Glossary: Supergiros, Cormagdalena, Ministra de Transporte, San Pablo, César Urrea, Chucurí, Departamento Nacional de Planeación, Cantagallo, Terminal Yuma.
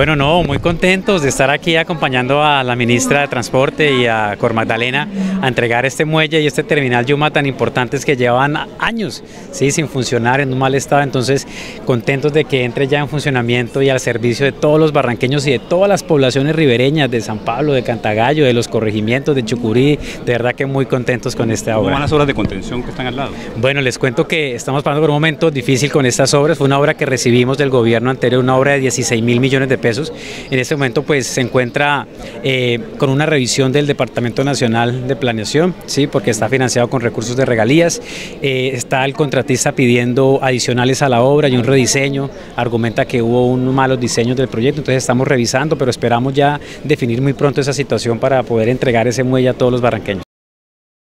Bueno, no, muy contentos de estar aquí acompañando a la Ministra de Transporte y a Cormagdalena a entregar este muelle y este terminal Yuma tan importantes que llevan años, ¿sí?, sin funcionar, en un mal estado. Entonces, contentos de que entre ya en funcionamiento y al servicio de todos los barranqueños y de todas las poblaciones ribereñas de San Pablo, de Cantagallo, de los corregimientos, de Chucurí. De verdad que muy contentos con esta obra. ¿Cómo van las obras de contención que están al lado? Bueno, les cuento que estamos pasando por un momento difícil con estas obras. Fue una obra que recibimos del gobierno anterior, una obra de 16.000 millones de pesos. En este momento pues se encuentra con una revisión del Departamento Nacional de Planeación, ¿sí?, porque está financiado con recursos de regalías. Está el contratista pidiendo adicionales a la obra y un rediseño, argumenta que hubo unos malos diseños del proyecto, entonces estamos revisando, pero esperamos ya definir muy pronto esa situación para poder entregar ese muelle a todos los barranqueños.